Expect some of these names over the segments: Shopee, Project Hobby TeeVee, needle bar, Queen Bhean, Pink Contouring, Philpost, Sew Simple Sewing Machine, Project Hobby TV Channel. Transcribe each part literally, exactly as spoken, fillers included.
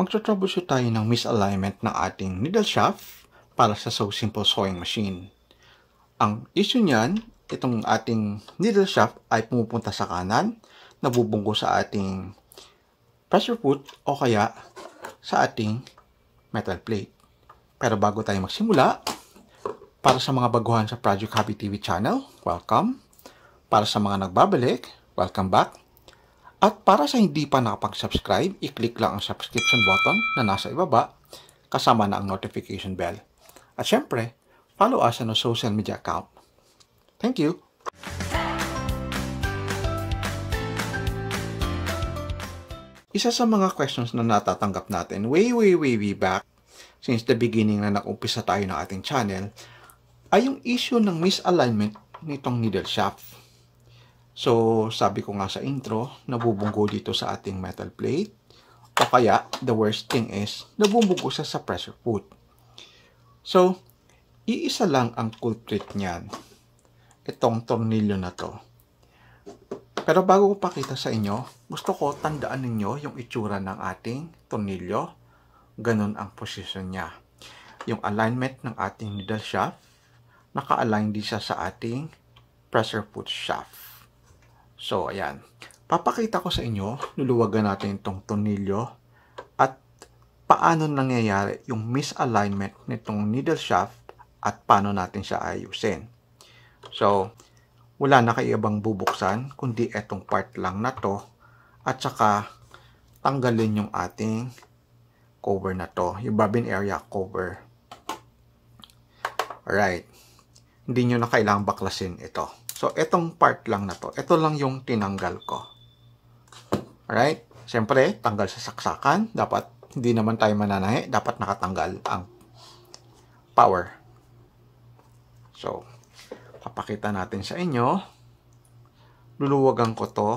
magto-troubleshoot tayo ng misalignment ng ating needle shaft para sa Sew Simple Sewing Machine. Ang issue niyan, itong ating needle shaft ay pumupunta sa kanan, nabubunggo sa ating pressure foot o kaya sa ating metal plate. Pero bago tayo magsimula, para sa mga baguhan sa Project Hobby T V Channel, welcome. Para sa mga nagbabalik, welcome back. At para sa hindi pa nakapag-subscribe, i-click lang ang subscription button na nasa ibaba kasama na ang notification bell. At syempre, follow us on our social media account. Thank you! Isa sa mga questions na natatanggap natin way way way way back since the beginning na nag-umpisa tayo ng ating channel ay yung issue ng misalignment nitong needle shaft. So, sabi ko nga sa intro, nabubunggo dito sa ating metal plate. O kaya, the worst thing is, nabubunggo siya sa pressure foot. So, iisa lang ang culprit niyan. Itong tornilyo na to. Pero bago ko pakita sa inyo, gusto ko tandaan ninyo yung itsura ng ating tornilyo. Ganun ang position niya. Yung alignment ng ating needle shaft, naka-align din siya sa ating pressure foot shaft. So, ayan. Papakita ko sa inyo, luluwagan natin itong tornilyo at paano nangyayari yung misalignment nitong needle shaft at paano natin siya ayusin. So, wala na kayo ibang bubuksan, kundi itong part lang na to at saka tanggalin yung ating cover na to, yung bobbin area cover. Alright. Hindi nyo na kailangang baklasin ito. So, etong part lang na to. Ito lang yung tinanggal ko. Alright? Siyempre, tanggal sa saksakan. Dapat, hindi naman tayo mananahi. Dapat nakatanggal ang power. So, papakita natin sa inyo. Luluwagan ko to.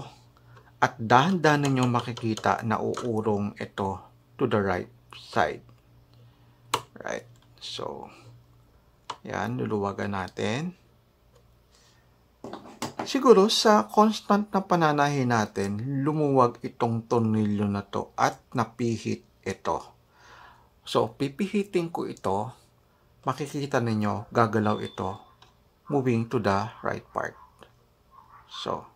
At dahan-dahan ninyo makikita na uurong ito to the right side. Right? So, yan. Luluwagan natin. Siguro sa constant na pananahi natin, lumuwag itong tornilyo na to at napihit ito. So, pipihitin ko ito, makikita ninyo, gagalaw ito, moving to the right part. So,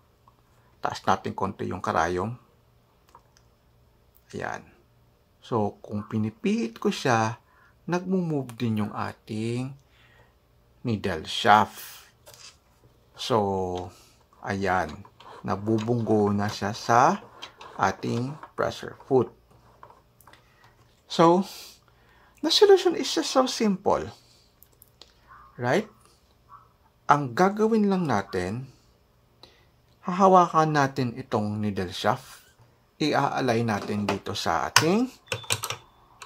taas natin konti yung karayom. Ayan. So, kung pinipihit ko siya, nagmumove din yung ating needle shaft. So, ayan. Nabubunggo na siya sa ating pressure foot. So, the solution is just so simple. Right? Ang gagawin lang natin, hahawakan natin itong needle shaft. I-a-align natin dito sa ating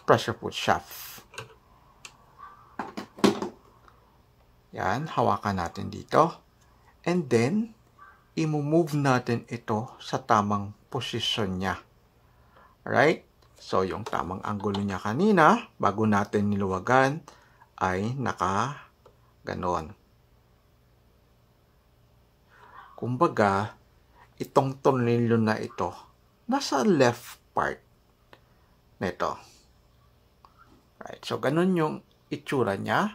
pressure foot shaft. Yan. Hawakan natin dito. And then, i-move natin ito sa tamang posisyon niya. Alright? So, yung tamang angulo niya kanina, bago natin niluwagan, ay naka ganon. Kumbaga, itong tornilyo na ito, nasa left part nito. Alright? So, ganon yung itsura niya.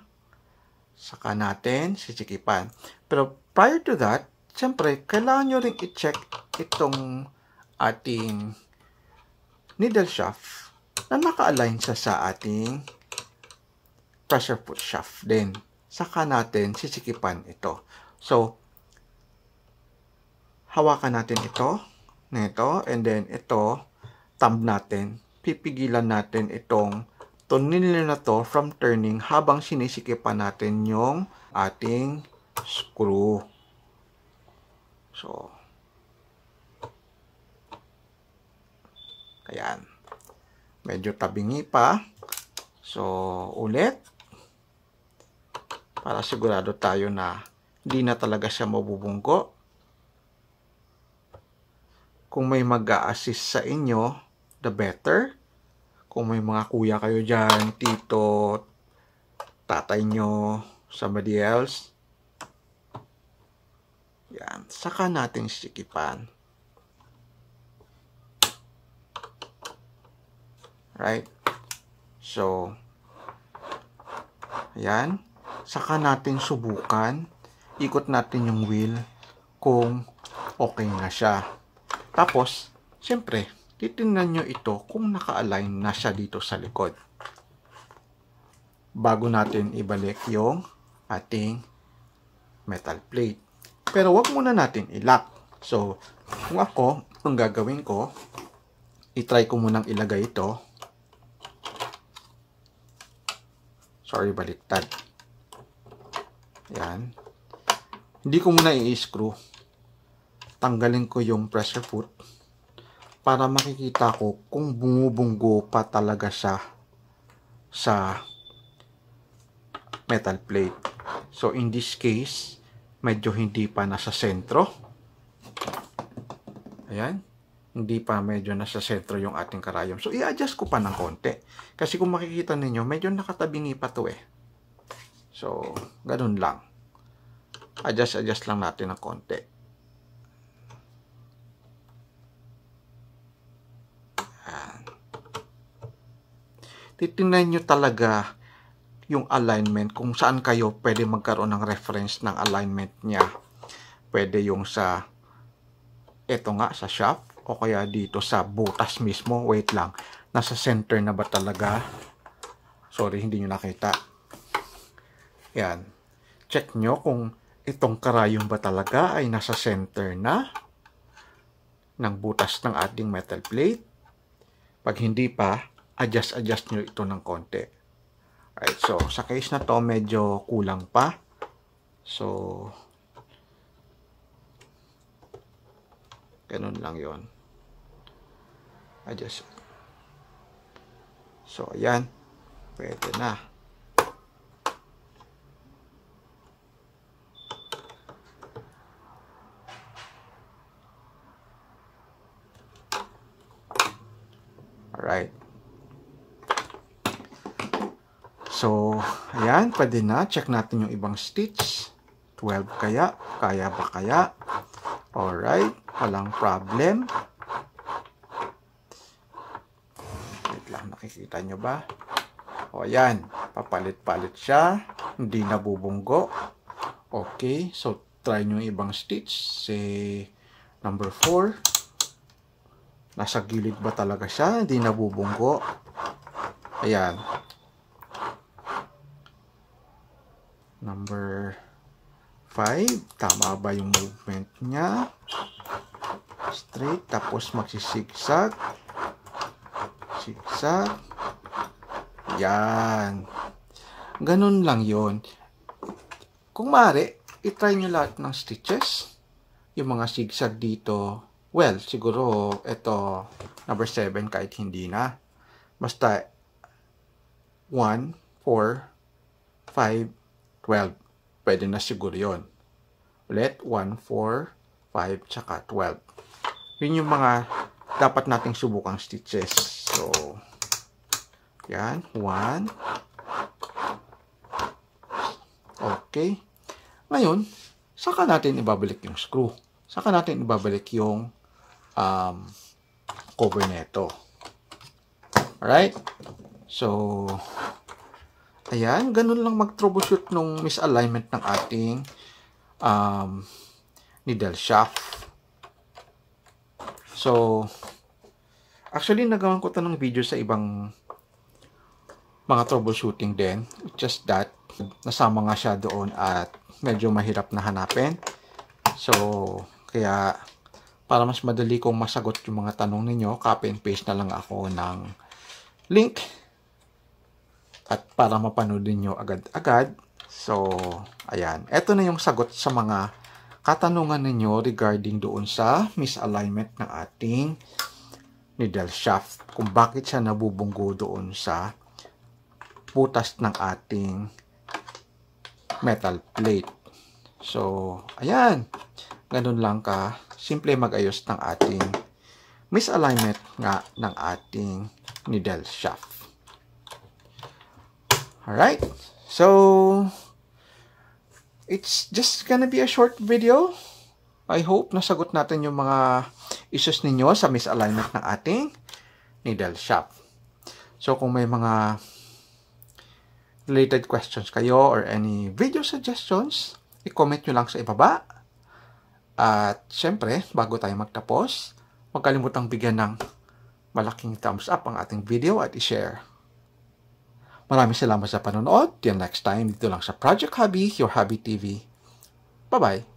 Saka natin sisikipan. Pero, prior to that, siyempre, kailangan nyo rin i-check itong ating needle shaft na naka-align siya sa ating pressure foot shaft din. Saka natin sisikipan ito. So, hawakan natin ito, nito, and then ito, thumb natin, pipigilan natin itong tornilyo na to from turning habang sinisikipan natin yung ating screw. So, ayan. Medyo tabingi pa. So, ulit. Para sigurado tayo na hindi na talaga siya mabubunggo. Kung may mag-a-assist sa inyo, the better. Kung may mga kuya kayo dyan, tito, tatay nyo, somebody else, yan. Saka natin sikipan. Right? So, ayan. Saka natin subukan. Ikot natin yung wheel kung okay na siya. Tapos, siyempre, titingnan nyo ito kung naka-align na siya dito sa likod. Bago natin ibalik yung ating metal plate. Pero wag muna natin i-lock. So, kung ako, ang gagawin ko, i-try ko munang ilagay ito. Sorry, baliktad. Yan. Hindi ko muna i-screw. Tanggalin ko yung pressure foot para makikita ko kung bumubunggo pa talaga siya sa metal plate. So, in this case, medyo hindi pa nasa sentro. Ayan. Hindi pa medyo nasa sentro yung ating karayom. So, i-adjust ko pa ng konti. Kasi kung makikita ninyo, medyo nakatabingi pa to eh. So, ganun lang. Adjust-adjust lang natin ng konti. Ayan. Titingnan nyo talaga yung alignment, kung saan kayo pwede magkaroon ng reference ng alignment niya. Pwede yung sa, eto nga, sa shaft, o kaya dito sa butas mismo. Wait lang, nasa center na ba talaga? Sorry, hindi nyo nakita. Yan. Check nyo kung itong karayong ba talaga ay nasa center na ng butas ng ating metal plate. Pag hindi pa, adjust-adjust nyo ito ng konti. Alright, so sa case na to medyo kulang pa. So ganun lang 'yon. Adjust. So ayan, pwede na. Alright. So, ayan, pwede na. Check natin yung ibang stitch. twelve kaya? Kaya ba kaya? Alright. Walang problem. Wait lang, nakikita nyo ba? O, ayan. Papalit-palit siya. Hindi nabubunggo. Okay. So, try nyo yung ibang stitch. Say, number four. Nasa gilid ba talaga siya? Hindi nabubunggo. Ayan. Number five, tama ba yung movement niya? Straight, tapos magsisigzag. Sigzag. Yan. Ganun lang yon. Kung maaari, itry nyo lahat ng stitches. Yung mga sigzag dito, well, siguro ito, number seven, kahit hindi na. Basta, one, four, five, twelve. Pwede na siguro yun. Ulit, one, four, five, tsaka twelve. Yun yung mga dapat nating subukang stitches. So, yan. one. Okay. Ngayon, saka natin ibabalik yung screw. Saka natin ibabalik yung um, cover neto. Alright? So, ayan, ganun lang mag-troubleshoot nung misalignment ng ating um, needle shaft. So, actually, nagawa ko ito ng video sa ibang mga troubleshooting din. Just that, nasama nga siya doon at medyo mahirap na hanapin. So, kaya, para mas madali kong masagot yung mga tanong ninyo, copy and paste na lang ako ng link. At para mapanood niyo agad-agad. So, ayan. Ito na yung sagot sa mga katanungan ninyo regarding doon sa misalignment ng ating needle shaft. Kung bakit siya nabubunggo doon sa butas ng ating metal plate. So, ayan. Ganun lang ka. Simple mag-ayos ng ating misalignment nga ng ating needle shaft. Alright, so it's just gonna be a short video. I hope nasagot natin yung mga issues ninyo sa misalignment ng ating needle shaft. So kung may mga related questions kayo or any video suggestions, i-comment nyo lang sa ibaba. At syempre, bago tayo magtapos, huwag kalimutang bigyan ng malaking thumbs up ang ating video at i-share. Maraming salamat sa panonood. Till next time, dito lang sa Project Hobby, your Hobby T V. Bye-bye!